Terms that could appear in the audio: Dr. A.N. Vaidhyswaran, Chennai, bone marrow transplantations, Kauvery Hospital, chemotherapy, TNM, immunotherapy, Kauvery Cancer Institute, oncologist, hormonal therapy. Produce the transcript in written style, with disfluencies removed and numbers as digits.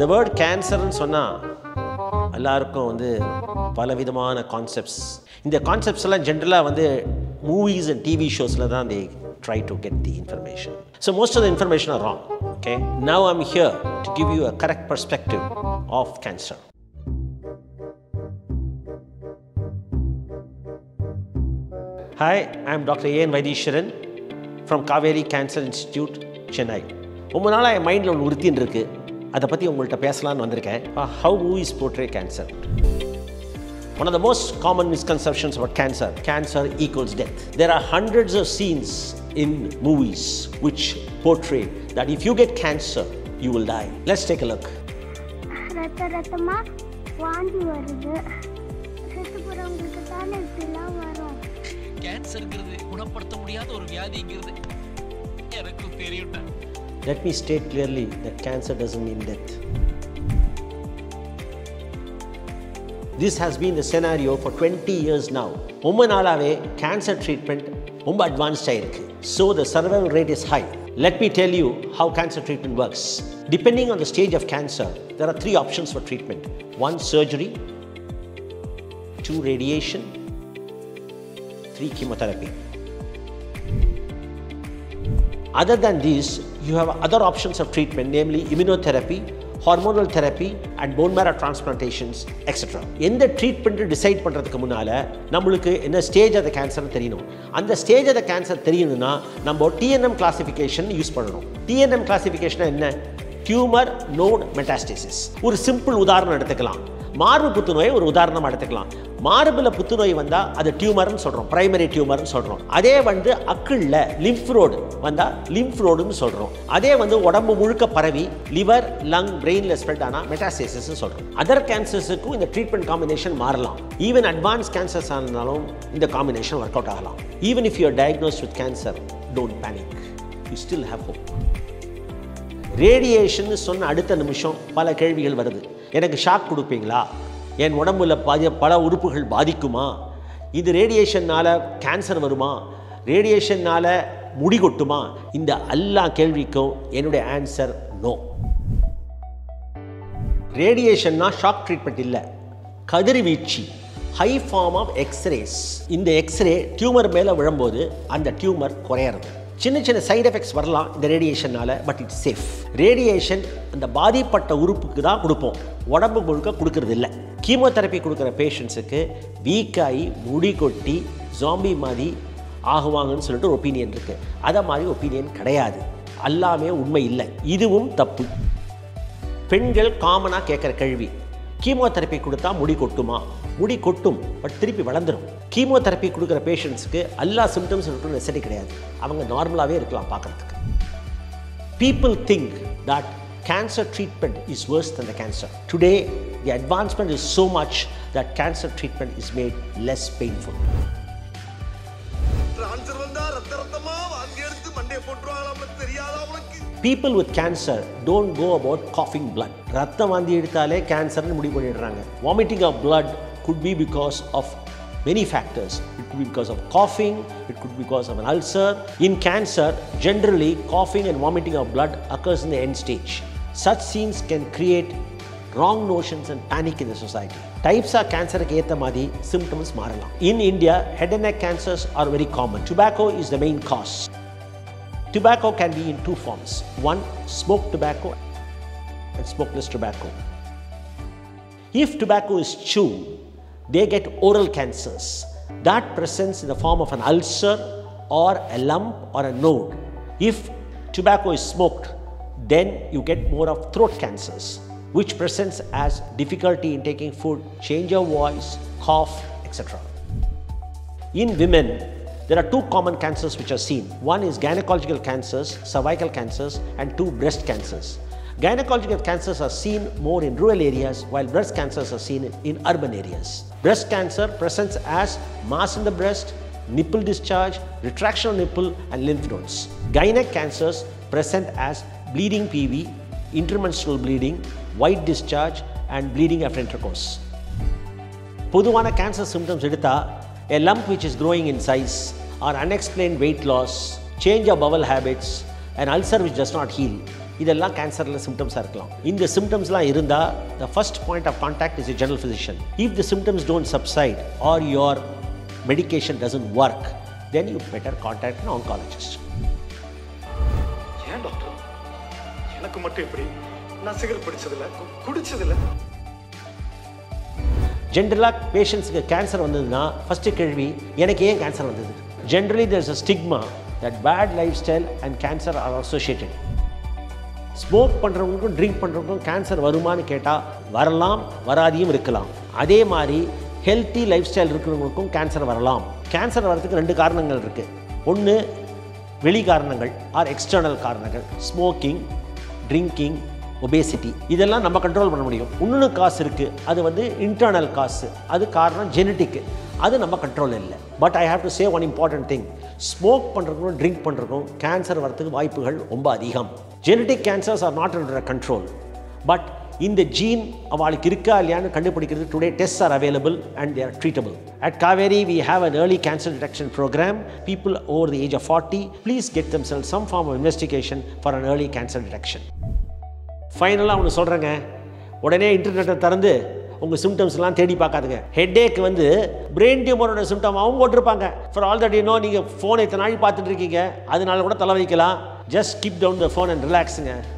The word cancer and sonna. Allarkum vandu palavidhamana concepts. Indha concepts alla generally vandu movies and TV shows la dhaan they try to get the information. So most of the information are wrong. Okay? Now I'm here to give you a correct perspective of cancer. Hi, I'm Dr. A.N. Vaidhyswaran from Kauvery Cancer Institute, Chennai. Romba naala en mind la oru uruthin irukku. How movies portray cancer. One of the most common misconceptions about cancer, cancer equals death. There are hundreds of scenes in movies which portray that if you get cancer, you will die. Let's take a look. Let me state clearly that cancer doesn't mean death. This has been the scenario for 20 years now. Cancer treatment is advanced. So the survival rate is high. Let me tell you how cancer treatment works. Depending on the stage of cancer, there are three options for treatment. 1, surgery. 2, radiation. 3, chemotherapy. Other than these, you have other options of treatment, namely immunotherapy, hormonal therapy, and bone marrow transplantations, etc. In the treatment, decide பண்றதுக்கு முன்னால நம்மளுக்கு என்ன stage of the cancer தெரியணும். அந்த stage of the cancer தெரியணும்னா நம்ம TNM classification use பண்ணணும். TNM classification என்ன? Tumor node metastasis. ஒரு சிம்பிள் உதாரணம் எடுத்துக்கலாம். மார்பு புற்றுநோயை ஒரு உதாரணம் எடுத்துக்கலாம். மார்புல புற்றுநோய் வந்தா அது டியூமர்னு சொல்றோம், பிரைமரி டியூமர்னு சொல்றோம். அதே வந்து அக்கிள்ல லிம்ஃப் ரோட் வந்தா லிம்ஃப் ரோட்னு சொல்றோம். அதே வந்து உடம்பு முழுக்க பரவி liver, lung, brainல ஸ்ப்ரெட் ஆனா மெட்டாஸ்டேசிஸ்னு சொல்றோம். அதர் கேன்சர்ஸ்க்கு இந்த ட்ரீட்மென்ட் காம்பினேஷன் மாறலாம். ஈவன் அட்வான்ஸ் கேன்சர்ஸ் ஆனாலும் இந்த காம்பினேஷன் வொர்க் அவுட் ஆகலாம். Even if you are diagnosed with cancer, don't panic. You still have hope. Radiation சொன்ன அடுத்த நிமிஷம் பல கேள்விகள் வருது. எனக்கு ஷாக் கொடுப்பீங்களா? என் உடம்புல பல உறுப்புகள் பாதிக்குமா? இது ரேடியேஷன்னால கேன்சர் வருமா? ரேடியேஷன்னால முடி கொட்டுமா? இந்த எல்லா கேள்விக்கும் என்னுடைய ஆன்சர் நோ. ரேடியேஷன்னா ஷாக் ட்ரீட்மெண்ட் இல்லை, கதிர்வீச்சு, ஹை ஃபார்ம் ஆஃப் எக்ஸ்ரேஸ். இந்த எக்ஸ்ரே டியூமர் மேலே விழும்போது அந்த டியூமர் குறையிறது. சின்ன சின்ன சைட் எஃபெக்ட்ஸ் வரலாம் இந்த ரேடியேஷனால், பட் இட்ஸ் சேஃப். ரேடியேஷன் அந்த பாதிப்பட்ட உறுப்புக்கு தான் கொடுப்போம், உடம்பு முழுக்க கொடுக்கறது இல்லை. கீமோதெரப்பி கொடுக்குற பேஷண்ட்ஸுக்கு வீக்காகி முடி கொட்டி ஜாம்பி மாதிரி ஆகுவாங்கன்னு சொல்லிட்டு ஒரு ஒப்பீனியன் இருக்குது. அதை மாதிரி ஒப்பீனியன் கிடையாது, எல்லாமே உண்மை இல்லை, இதுவும் தப்பு. பெண்கள் காமனாக கேட்குற கேள்வி, கீமோதெரப்பி கொடுத்தா முடி கொட்டுமா? முடி கொட்டும், பட் திருப்பி வளர்ந்துடும். கீமோதெரப்பி கொடுக்குற பேஷண்ட்ஸுக்கு எல்லா சிம்டம்ஸ் இருக்கும் நெசடி கிடையாது, அவங்க நார்மலாகவே இருக்கலாம் பார்க்குறதுக்கு. People think that cancer treatment is worse than the cancer. Today, the advancement is so much that cancer treatment is made less painful. People with cancer don't go about coughing blood. ரத்தம் வாந்தி எடுத்தாலே கேன்சர்னு முடிவு பண்ணிடுறாங்க. Vomiting of blood could be because of many factors. It could be because of coughing, it could be because of an ulcer. In cancer, generally coughing and vomiting of blood occurs in the end stage. Such scenes can create wrong notions and panic in the society. Types of cancer symptoms maralam. In India, head and neck cancers are very common. Tobacco is the main cause. Tobacco can be in two forms. One, smoked tobacco and smokeless tobacco. If tobacco is chewed, they get oral cancers. That presents in the form of an ulcer or a lump or a node. If tobacco is smoked, then you get more of throat cancers, which presents as difficulty in taking food, change of voice, cough, etc. In women, there are two common cancers which are seen. One is gynecological cancers, cervical cancers, and 2 breast cancers. Gynecological cancers are seen more in rural areas, while breast cancers are seen in urban areas. Breast cancer presents as mass in the breast, nipple discharge, retraction of nipple, and lymph nodes. Gynec cancers present as bleeding PV, intermenstrual bleeding, white discharge, and bleeding after intercourse. Poduvana cancer symptoms: a lump which is growing in size, or unexplained weight loss, change of bowel habits, an ulcer which does not heal. These are cancerous symptoms. In the symptoms, the first point of contact is a general physician. If the symptoms don't subside or your medication doesn't work, then you better contact an oncologist. Generally, patients with cancer first kelvi enake en cancer vandhudu. Generally, there is a stigma that bad lifestyle and cancer are associated. Smoke பண்றவங்களுக்கும் drink பண்றவங்களுக்கும் cancer வருமான்னு கேட்டா வரலாம், வராதியும் இருக்கலாம். அதே மாதிரி healthy lifestyle இருக்கிறவங்களுக்கும் கேன்சர் வரலாம். கேன்சர் வரதுக்கு ரெண்டு காரணங்கள் இருக்கு. ஒன்னு வெளி காரணங்கள் ஆர் எக்ஸ்டர்னல் காரணங்கள். Smoking, drinking, obesity. இதெல்லாம் நம்ம கண்ட்ரோல் பண்ண முடியும். இன்னொரு காஸ் இருக்கு. அது இன்டர்னல் காஸ். அது காரணம் ஜெனெடிக். அது நம்ம கண்ட்ரோல் இல்ல. But I have to say one important thing. Smoke பண்றதுக்கும் drink பண்றதுக்கும் கேன்சர் வரதுக்கு வாய்ப்புகள் ரொம்ப அதிகம். Genetic cancers are not under control. But in the gene avalukku irukka illaiyaanu kandupidikirathu today tests are available and they are treatable. At Kauvery we have an early cancer detection program. People over the age of 40 please get themselves some form of investigation for an early cancer detection. Finally, I சொல்றேங்க உடனே இன்டர்நெட்டை திறந்து உங்க symptoms எல்லாம் தேடி பார்க்காதீங்க. Headache brain tumor ஓட symptom ஆவும் போட்டுருப்பாங்க. For all that you know, நீங்க phone ஏத்த நாள் பார்த்துட்டு இருக்கீங்க. அதனால கூட தலவலிக்கலாம். Just keep down the phone and relaxங்க.